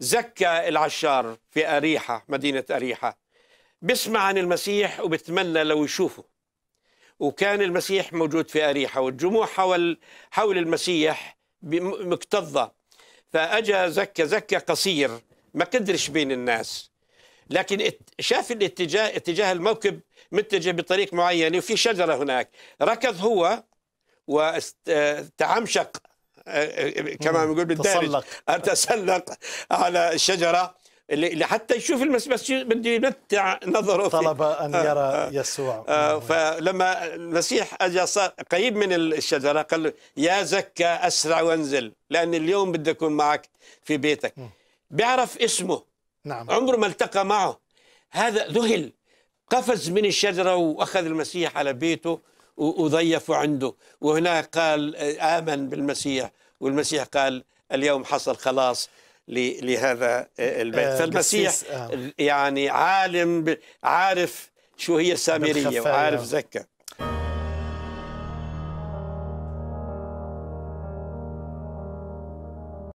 زكى العشار في اريحه، مدينه اريحه، بيسمع عن المسيح وبتمنى لو يشوفه. وكان المسيح موجود في اريحه، والجموع حول المسيح مكتظه. فاجى زكى قصير، ما قدرش بين الناس، لكن شاف الاتجاه، اتجاه الموكب متجه بطريق معين وفي شجره هناك، ركض هو وتعمشق كما يقول بالدارج، تسلق على الشجره اللي حتى يشوف المسيح، بس بده يمتع نظره، طلب ان يرى يسوع. فلما المسيح اجى صار قريب من الشجره، قال له يا زكى اسرع وانزل، لان اليوم بدي اكون معك في بيتك. بيعرف اسمه، نعم، عمره ما التقى معه، هذا ذهل، قفز من الشجره واخذ المسيح على بيته وضيفه عنده، وهناك قال آمن بالمسيح، والمسيح قال اليوم حصل خلاص لهذا البيت. فالمسيح يعني عالم، عارف شو هي السامرية، وعارف زكى.